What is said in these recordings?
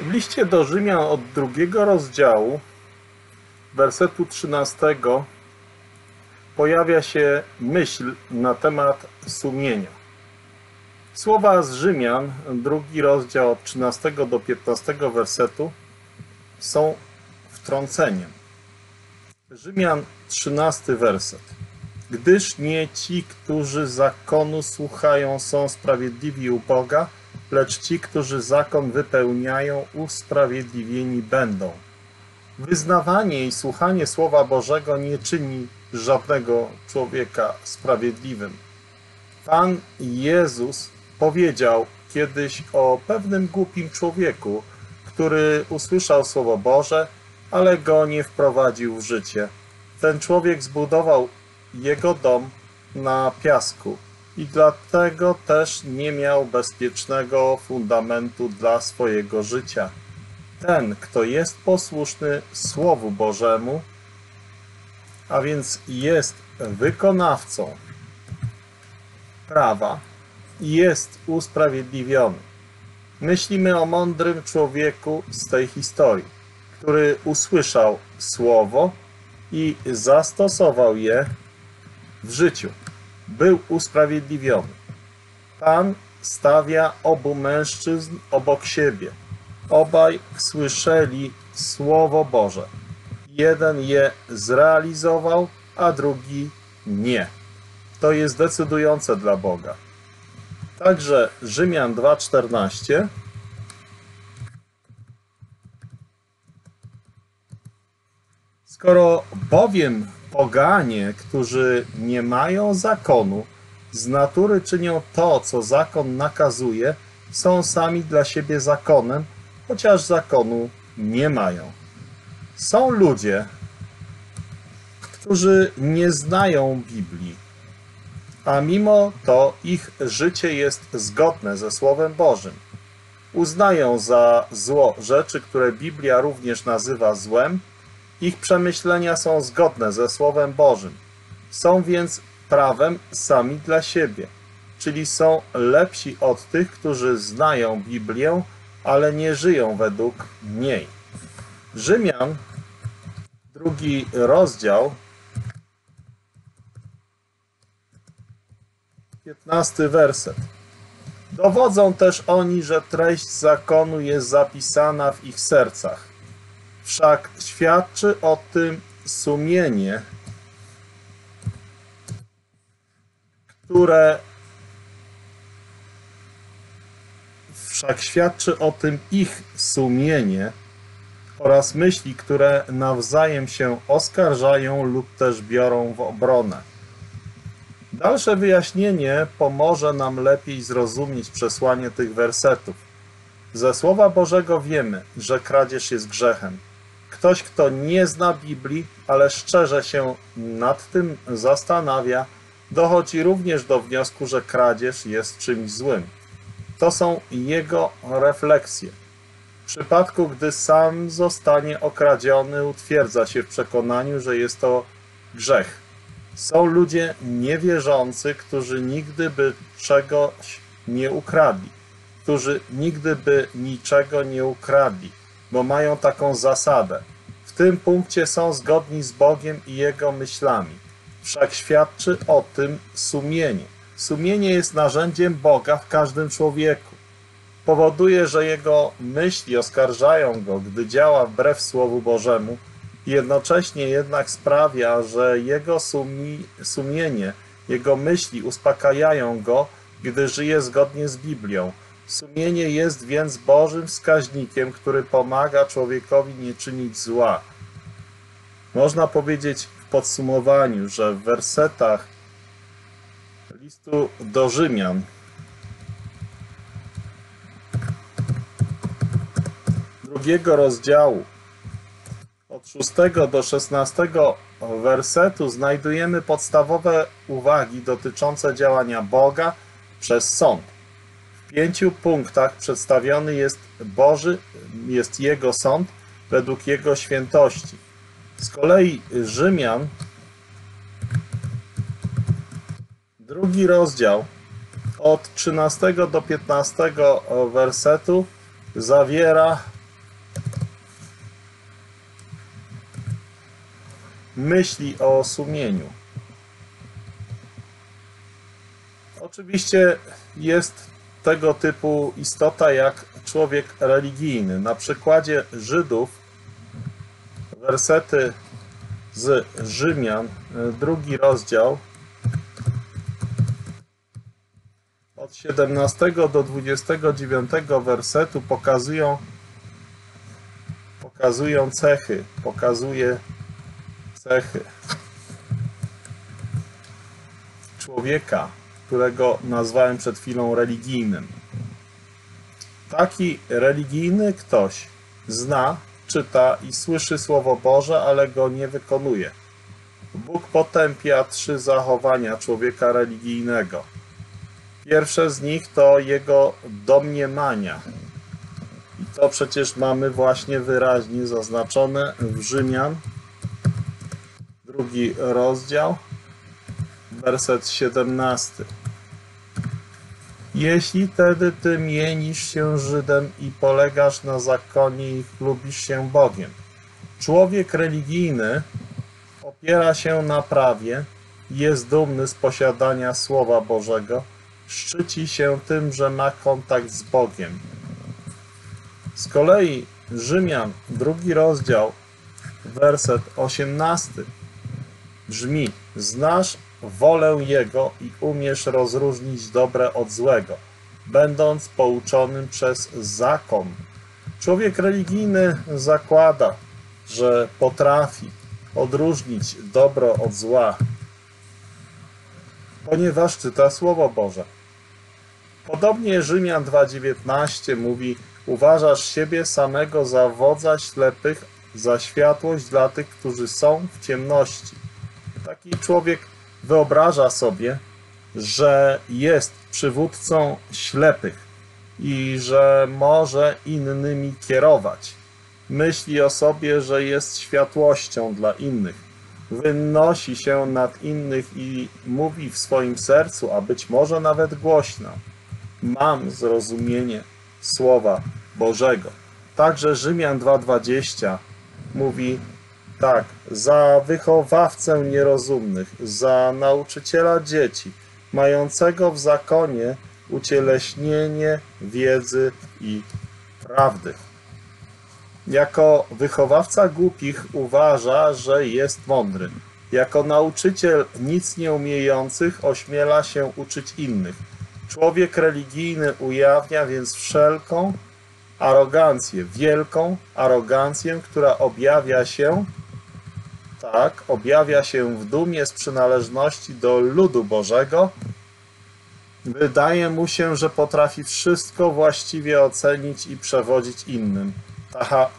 W liście do Rzymian od 2 rozdziału, wersetu 13, pojawia się myśl na temat sumienia. Słowa z Rzymian, 2 rozdział od 13 do 15 wersetu są wtrąceniem. Rzymian 13 werset. Gdyż nie ci, którzy zakonu słuchają, są sprawiedliwi u Boga, lecz ci, którzy zakon wypełniają, usprawiedliwieni będą. Wyznawanie i słuchanie Słowa Bożego nie czyni żadnego człowieka sprawiedliwym. Pan Jezus powiedział kiedyś o pewnym głupim człowieku, który usłyszał Słowo Boże, ale go nie wprowadził w życie. Ten człowiek zbudował jego dom na piasku i dlatego też nie miał bezpiecznego fundamentu dla swojego życia. Ten, kto jest posłuszny Słowu Bożemu, a więc jest wykonawcą prawa, jest usprawiedliwiony. Myślimy o mądrym człowieku z tej historii, który usłyszał słowo i zastosował je w życiu. Był usprawiedliwiony. Pan stawia obu mężczyzn obok siebie. Obaj słyszeli Słowo Boże. Jeden je zrealizował, a drugi nie. To jest decydujące dla Boga. Także Rzymian 2:14. Skoro bowiem poganie, którzy nie mają zakonu, z natury czynią to, co zakon nakazuje, są sami dla siebie zakonem, chociaż zakonu nie mają. Są ludzie, którzy nie znają Biblii, a mimo to ich życie jest zgodne ze Słowem Bożym. Uznają za zło rzeczy, które Biblia również nazywa złem. Ich przemyślenia są zgodne ze Słowem Bożym. Są więc prawem sami dla siebie, czyli są lepsi od tych, którzy znają Biblię, ale nie żyją według niej. Rzymian, 2 rozdział, 15 werset. Dowodzą też oni, że treść zakonu jest zapisana w ich sercach. Wszak świadczy o tym sumienie, ich sumienie oraz myśli, które nawzajem się oskarżają lub też biorą w obronę. Dalsze wyjaśnienie pomoże nam lepiej zrozumieć przesłanie tych wersetów. Ze Słowa Bożego wiemy, że kradzież jest grzechem. Ktoś, kto nie zna Biblii, ale szczerze się nad tym zastanawia, dochodzi również do wniosku, że kradzież jest czymś złym. To są jego refleksje. W przypadku, gdy sam zostanie okradziony, utwierdza się w przekonaniu, że jest to grzech. Są ludzie niewierzący, którzy nigdy by czegoś nie ukradli, bo mają taką zasadę. W tym punkcie są zgodni z Bogiem i Jego myślami. Wszak świadczy o tym sumienie. Sumienie jest narzędziem Boga w każdym człowieku. Powoduje, że jego myśli oskarżają go, gdy działa wbrew Słowu Bożemu. Jednocześnie jednak sprawia, że jego sumienie, jego myśli uspokajają go, gdy żyje zgodnie z Biblią. Sumienie jest więc Bożym wskaźnikiem, który pomaga człowiekowi nie czynić zła. Można powiedzieć w podsumowaniu, że w wersetach listu do Rzymian drugiego rozdziału od 6 do 16 wersetu znajdujemy podstawowe uwagi dotyczące działania Boga przez sąd. W 5 punktach przedstawiony jest Jego sąd według Jego świętości. Z kolei Rzymian, 2 rozdział, od 13 do 15 wersetu zawiera myśli o sumieniu. Oczywiście jest tego typu istota jak człowiek religijny. Na przykładzie Żydów wersety z Rzymian, 2 rozdział, od 17 do 29 wersetu pokazuje cechy człowieka, którego nazwałem przed chwilą religijnym. Taki religijny ktoś zna, czyta i słyszy Słowo Boże, ale go nie wykonuje. Bóg potępia 3 zachowania człowieka religijnego. Pierwsze z nich to jego domniemania. I to przecież mamy właśnie wyraźnie zaznaczone w Rzymian, 2 rozdział, werset 17. Jeśli tedy ty mienisz się Żydem i polegasz na zakonie i chlubisz się Bogiem. Człowiek religijny opiera się na prawie, jest dumny z posiadania Słowa Bożego, szczyci się tym, że ma kontakt z Bogiem. Z kolei Rzymian, 2 rozdział, werset 18 brzmi: znasz wolę Jego i umiesz rozróżnić dobre od złego, będąc pouczonym przez zakon. Człowiek religijny zakłada, że potrafi odróżnić dobro od zła, ponieważ czyta Słowo Boże. Podobnie Rzymian 2,19 mówi: uważasz siebie samego za wodza ślepych, za światłość dla tych, którzy są w ciemności. Taki człowiek wyobraża sobie, że jest przywódcą ślepych i że może innymi kierować. Myśli o sobie, że jest światłością dla innych. Wynosi się nad innych i mówi w swoim sercu, a być może nawet głośno: mam zrozumienie Słowa Bożego. Także Rzymian 2,20 mówi tak: za wychowawcę nierozumnych, za nauczyciela dzieci, mającego w zakonie ucieleśnienie wiedzy i prawdy. Jako wychowawca głupich uważa, że jest mądry. Jako nauczyciel nic nie umiejących ośmiela się uczyć innych. Człowiek religijny ujawnia więc wszelką arogancję, wielką arogancję, która objawia się w dumie z przynależności do ludu Bożego. Wydaje mu się, że potrafi wszystko właściwie ocenić i przewodzić innym.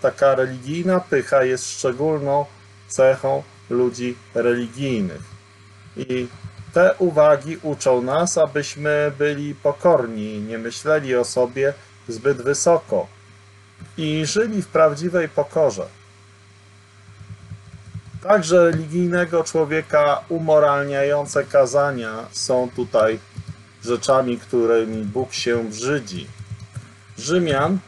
Taka religijna pycha jest szczególną cechą ludzi religijnych. I te uwagi uczą nas, abyśmy byli pokorni, nie myśleli o sobie zbyt wysoko i żyli w prawdziwej pokorze. Także religijnego człowieka umoralniające kazania są tutaj rzeczami, którymi Bóg się brzydzi. Rzymian,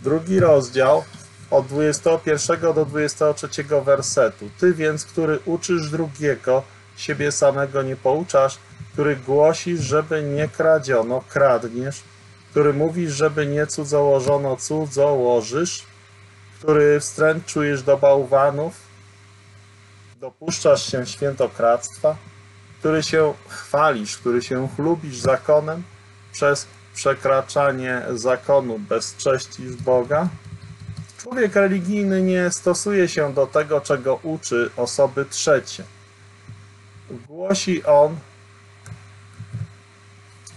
2 rozdział, od 21 do 23 wersetu. Ty więc, który uczysz drugiego, siebie samego nie pouczasz, który głosisz, żeby nie kradziono, kradniesz, który mówisz, żeby nie cudzołożono, cudzołożysz, który wstręt czujesz do bałwanów, dopuszczasz się świętokradztwa, który się chwalisz, który się chlubisz zakonem, przez przekraczanie zakonu bezcześcisz Boga. Człowiek religijny nie stosuje się do tego, czego uczy osoby trzecie. Głosi on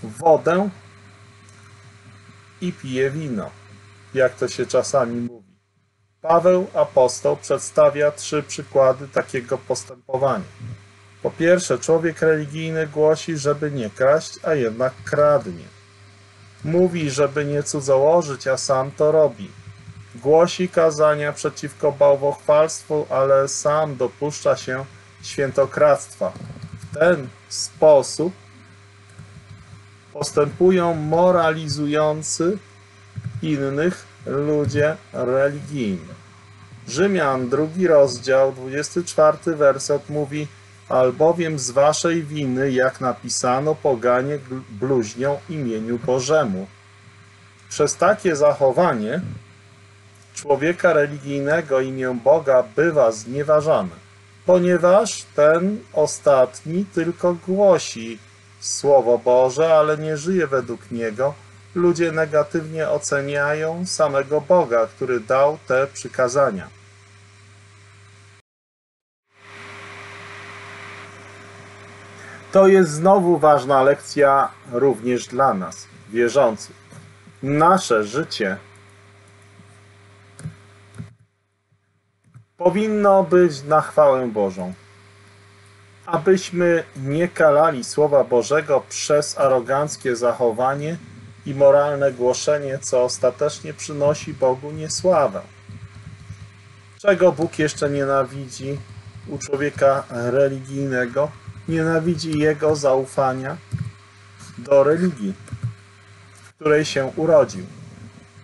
wodę i pije wino, jak to się czasami mówi. Paweł apostoł przedstawia 3 przykłady takiego postępowania. Po pierwsze, człowiek religijny głosi, żeby nie kraść, a jednak kradnie. Mówi, żeby nie cudzołożyć, a sam to robi. Głosi kazania przeciwko bałwochwalstwu, ale sam dopuszcza się świętokradztwa. W ten sposób postępują moralizujący innych ludzie religijni. Rzymian, 2 rozdział, 24 werset mówi: albowiem z waszej winy, jak napisano, poganie bluźnią imieniu Bożemu. Przez takie zachowanie człowieka religijnego imię Boga bywa znieważane, ponieważ ten ostatni tylko głosi Słowo Boże, ale nie żyje według niego. Ludzie negatywnie oceniają samego Boga, który dał te przykazania. To jest znowu ważna lekcja również dla nas, wierzących. Nasze życie powinno być na chwałę Bożą. Abyśmy nie kalali Słowa Bożego przez aroganckie zachowanie i moralne głoszenie, co ostatecznie przynosi Bogu niesławę. Czego Bóg jeszcze nienawidzi u człowieka religijnego? Nienawidzi jego zaufania do religii, w której się urodził.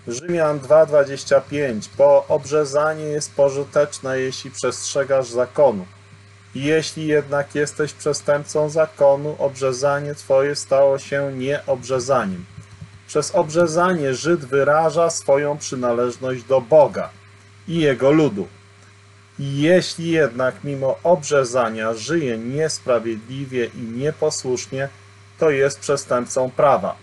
Rzymian 2,25: bo obrzezanie jest pożyteczne, jeśli przestrzegasz zakonu. Jeśli jednak jesteś przestępcą zakonu, obrzezanie twoje stało się nieobrzezaniem. Przez obrzezanie Żyd wyraża swoją przynależność do Boga i Jego ludu. Jeśli jednak mimo obrzezania żyje niesprawiedliwie i nieposłusznie, to jest przestępcą prawa.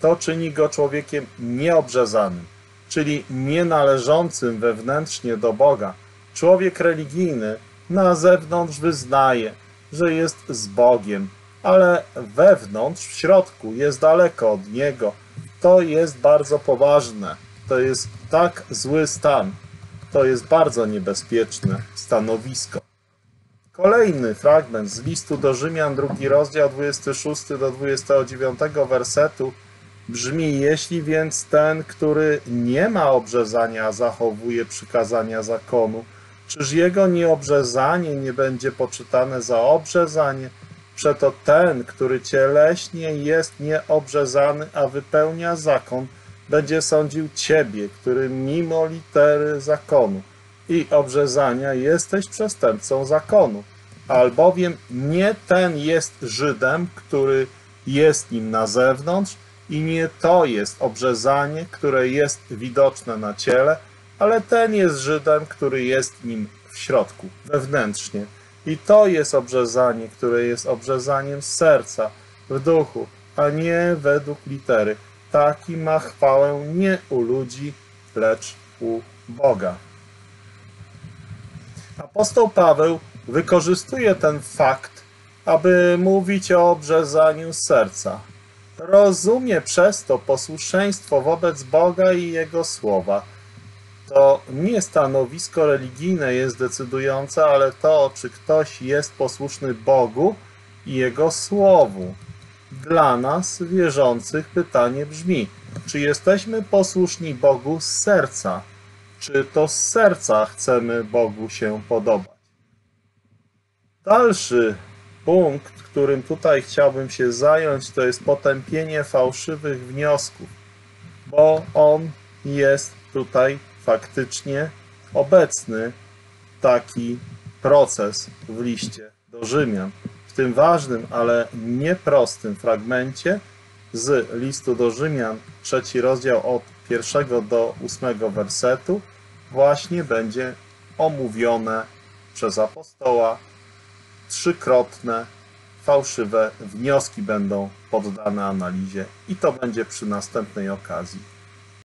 To czyni go człowiekiem nieobrzezanym, czyli nienależącym wewnętrznie do Boga. Człowiek religijny na zewnątrz wyznaje, że jest z Bogiem, ale wewnątrz, w środku, jest daleko od Niego. To jest bardzo poważne. To jest tak zły stan. To jest bardzo niebezpieczne stanowisko. Kolejny fragment z listu do Rzymian, 2 rozdział, 26 do 29 wersetu brzmi: jeśli więc ten, który nie ma obrzezania, zachowuje przykazania zakonu, czyż jego nieobrzezanie nie będzie poczytane za obrzezanie? Przeto ten, który cieleśnie jest nieobrzezany, a wypełnia zakon, będzie sądził ciebie, który mimo litery zakonu i obrzezania jesteś przestępcą zakonu. Albowiem nie ten jest Żydem, który jest nim na zewnątrz, i nie to jest obrzezanie, które jest widoczne na ciele, ale ten jest Żydem, który jest nim w środku, wewnętrznie. I to jest obrzezanie, które jest obrzezaniem z serca, w duchu, a nie według litery. Taki ma chwałę nie u ludzi, lecz u Boga. Apostoł Paweł wykorzystuje ten fakt, aby mówić o obrzezaniu z serca. Rozumie przez to posłuszeństwo wobec Boga i Jego słowa. To nie stanowisko religijne jest decydujące, ale to, czy ktoś jest posłuszny Bogu i Jego Słowu. Dla nas, wierzących, pytanie brzmi: czy jesteśmy posłuszni Bogu z serca? Czy to z serca chcemy Bogu się podobać? Dalszy punkt, którym tutaj chciałbym się zająć, to jest potępienie fałszywych wniosków, bo on jest tutaj faktycznie obecny, taki proces w liście do Rzymian. W tym ważnym, ale nieprostym fragmencie z listu do Rzymian, 3 rozdział od 1 do 8 wersetu, właśnie będzie omówione przez apostoła. Trzykrotne fałszywe wnioski będą poddane analizie i to będzie przy następnej okazji.